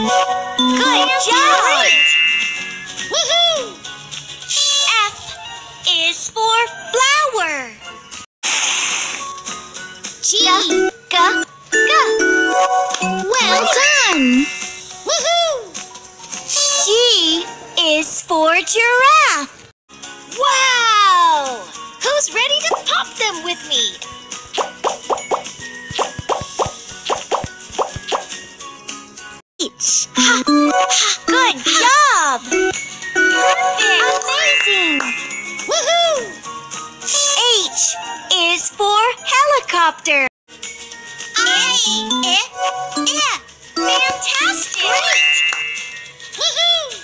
Good job! Woohoo! F is for flower. G. G. Well done! Woohoo! G is for giraffe. Wow! Who's ready to pop them with me? Ha, ha, good job! Amazing! Woohoo! H is for helicopter. I. Fantastic! Great! Woohoo!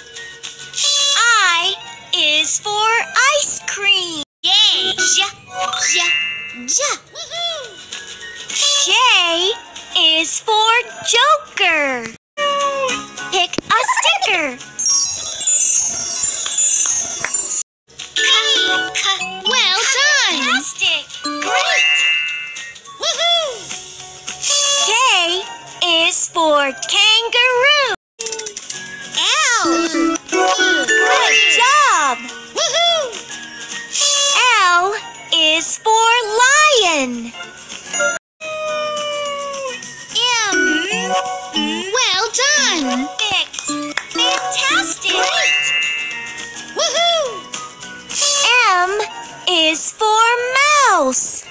I is for ice cream. Yay! J. Woohoo! J is for joker. Pick a sticker. Well done. Fantastic. Great. Woohoo. K is for kangaroo. L. Good job. Woohoo. L is for lion. Fantastic! Great! Woohoo! M is for mouse.